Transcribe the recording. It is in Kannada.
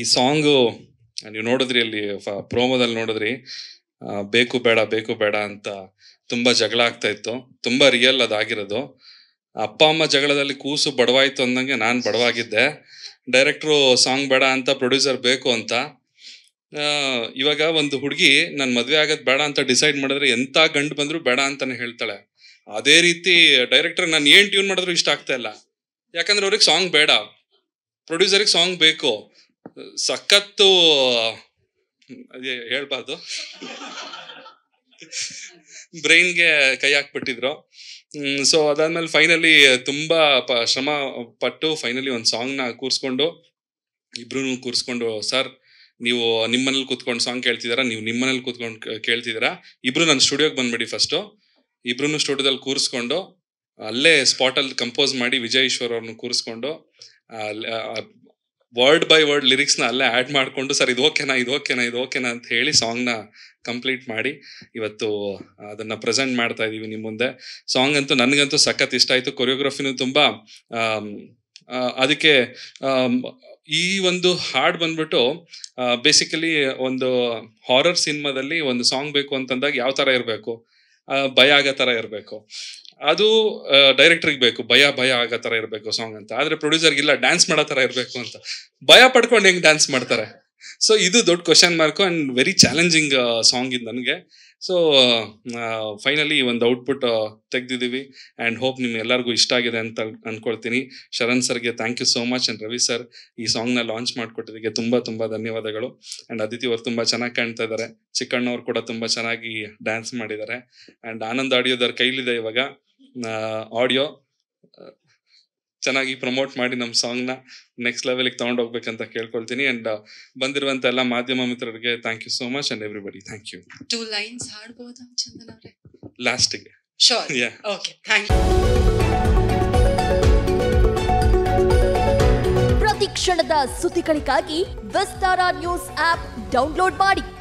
ಈ ಸಾಂಗು ನೀವು ನೋಡಿದ್ರಿ, ಅಲ್ಲಿ ಪ್ರೋಮೋದಲ್ಲಿ ನೋಡಿದ್ರಿ, ಬೇಕು ಬೇಡ ಬೇಕು ಬೇಡ ಅಂತ ತುಂಬಾ ಜಗಳ ಆಗ್ತಾ ಇತ್ತು. ತುಂಬಾ ರಿಯಲ್ ಅದಾಗಿರೋದು. ಅಪ್ಪ ಅಮ್ಮ ಜಗಳದಲ್ಲಿ ಕೂಸು ಬಡವಾಯ್ತು ಅಂದಂಗೆ ನಾನು ಬಡವಾಗಿದ್ದೆ. ಡೈರೆಕ್ಟ್ರು ಸಾಂಗ್ ಬೇಡ ಅಂತ, ಪ್ರೊಡ್ಯೂಸರ್ ಬೇಕು ಅಂತ. ಇವಾಗ ಒಂದು ಹುಡುಗಿ ನಾನು ಮದ್ವೆ ಆಗೋದು ಬೇಡ ಅಂತ ಡಿಸೈಡ್ ಮಾಡಿದ್ರೆ ಎಂತ ಗಂಡು ಬಂದ್ರು ಬೇಡ ಅಂತಾನೆ ಹೇಳ್ತಾಳೆ. ಅದೇ ರೀತಿ ಡೈರೆಕ್ಟರ್ ನಾನು ಏನ್ ಟ್ಯೂನ್ ಮಾಡಿದ್ರು ಇಷ್ಟ ಆಗ್ತಾ ಇಲ್ಲ, ಯಾಕಂದ್ರೆ ಅವ್ರಿಗೆ ಸಾಂಗ್ ಬೇಡ, ಪ್ರೊಡ್ಯೂಸರ್ಗೆ ಸಾಂಗ್ ಬೇಕು. ಸಖತ್ತು ಅದೇ ಹೇಳ್ಬಾರ್ದು, ಬ್ರೈನ್ಗೆ ಕೈ ಹಾಕ್ಬಿಟ್ಟಿದ್ರು. ಸೊ ಅದಾದ್ಮೇಲೆ ಫೈನಲಿ ತುಂಬಾ ಶ್ರಮ ಪಟ್ಟು ಫೈನಲಿ ಒಂದು ಸಾಂಗ್ನ ಕೂರಿಸ್ಕೊಂಡು, ಇಬ್ರು ಕೂರಿಸ್ಕೊಂಡು, ಸರ್ ನೀವು ನಿಮ್ಮನೇಲಿ ಕೂತ್ಕೊಂಡು ಸಾಂಗ್ ಕೇಳ್ತಿದ್ದೀರಾ, ನೀವು ನಿಮ್ಮನೇಲಿ ಕೂತ್ಕೊಂಡು ಕೇಳ್ತಿದ್ದೀರಾ, ಇಬ್ರು ನನ್ನ ಸ್ಟುಡಿಯೋಗೆ ಬಂದ್ಬಿಡಿ ಫಸ್ಟು. ಇಬ್ರು ಸ್ಟುಡಿಯೋದಲ್ಲಿ ಕೂರಿಸ್ಕೊಂಡು ಅಲ್ಲೇ ಸ್ಪಾಟಲ್ಲಿ ಕಂಪೋಸ್ ಮಾಡಿ ವಿಜಯ್ ಈಶ್ವರ್ ಅವ್ರನ್ನ ಕೂರಿಸ್ಕೊಂಡು ವರ್ಡ್ ಬೈ ವರ್ಡ್ ಲಿರಿಕ್ಸ್ನ ಅಲ್ಲೇ ಆ್ಯಡ್ ಮಾಡಿಕೊಂಡು, ಸರ್ ಇದು ಓಕೆನಾ ಇದು ಓಕೆನಾ ಇದು ಓಕೆನಾ ಅಂತ ಹೇಳಿ ಸಾಂಗ್ನ ಕಂಪ್ಲೀಟ್ ಮಾಡಿ ಇವತ್ತು ಅದನ್ನು ಪ್ರೆಸೆಂಟ್ ಮಾಡ್ತಾ ಇದ್ದೀವಿ ನಿಮ್ಮ ಮುಂದೆ. ಸಾಂಗ್ ಅಂತೂ ನನಗಂತೂ ಸಖತ್ ಇಷ್ಟ ಆಯಿತು. ಕೊರಿಯೋಗ್ರಫಿನೂ ತುಂಬ. ಅದಕ್ಕೆ ಈ ಒಂದು ಹಾಡು ಬಂದ್ಬಿಟ್ಟು ಬೇಸಿಕಲಿ ಒಂದು ಹಾರರ್ ಸಿನಿಮಾದಲ್ಲಿ ಒಂದು ಸಾಂಗ್ ಬೇಕು ಅಂತಂದಾಗ ಯಾವ ಥರ ಇರಬೇಕು, ಭಯ ಆಗೋ ಥರ ಇರಬೇಕು. ಅದು ಡೈರೆಕ್ಟ್ರಿಗೆ ಬೇಕು, ಭಯ ಭಯ ಆಗೋ ಥರ ಇರಬೇಕು ಸಾಂಗ್ ಅಂತ. ಆದರೆ ಪ್ರೊಡ್ಯೂಸರ್ಗಿಲ್ಲ, ಡ್ಯಾನ್ಸ್ ಮಾಡೋ ಥರ ಇರಬೇಕು ಅಂತ. ಭಯ ಪಡ್ಕೊಂಡು ಹೆಂಗೆ ಡ್ಯಾನ್ಸ್ ಮಾಡ್ತಾರೆ? ಸೊ ಇದು ದೊಡ್ಡ question mark and very challenging song ಇದು ನನಗೆ. ಸೊ ಫೈನಲಿ ಒಂದು ಔಟ್ಪುಟ್ ತೆಗೆದಿದ್ದೀವಿ ಆ್ಯಂಡ್ ಹೋಪ್ ನಿಮ್ಗೆ ಎಲ್ಲರಿಗೂ ಇಷ್ಟ ಆಗಿದೆ ಅಂತ ಅಂದ್ಕೊಳ್ತೀನಿ. ಶರಣ್ ಸರ್ಗೆ thank you so much and Ravi sir ಈ ಸಾಂಗ್ನ ಲಾಂಚ್ ಮಾಡಿಕೊಟ್ಟಿದ್ದಕ್ಕೆ ತುಂಬ ತುಂಬ ಧನ್ಯವಾದಗಳು. ಆ್ಯಂಡ್ ಅದಿತಿ ಅವರು ತುಂಬ ಚೆನ್ನಾಗಿ ಕಾಣ್ತಾ ಇದ್ದಾರೆ, ಚಿಕ್ಕಣ್ಣವ್ರು ಕೂಡ ತುಂಬ ಚೆನ್ನಾಗಿ ಡ್ಯಾನ್ಸ್ ಮಾಡಿದ್ದಾರೆ. ಆ್ಯಂಡ್ ಆನಂದ್ ಆಡಿಯೋದವ್ರ ಕೈಲಿದೆ ಇವಾಗ ಆಡಿಯೋ, ಚೆನ್ನಾಗಿ ಪ್ರಮೋಟ್ ಮಾಡಿ ನಮ್ಮ ಸಾಂಗ್ನ ನೆಕ್ಸ್ಟ್ ಲೆವೆಲ್ಗೆ ತಗೊಂಡೋಗ್ಬೇಕಂತ ಕೇಳ್ಕೊಳ್ತೀನಿ. ಆ್ಯಂಡ್ ಬಂದಿರುವಂಥ ಎಲ್ಲ ಮಾಧ್ಯಮ ಮಿತ್ರರಿಗೆ thank you so much and everybody thank you. 2 lines ಹಾಡಬಹುದಾ ಚಂದನ ಅವರೇ? ಲಾಸ್ಟಿಗೆ ಶೋರ್. Yeah okay, thank you. ಪ್ರತಿಕ್ಷಣದ ಸುದ್ದಿಗಳಿಗಾಗಿ ವಿಸ್ತಾರ ನ್ಯೂಸ್ ಆಪ್ ಡೌನ್ಲೋಡ್ ಮಾಡಿ.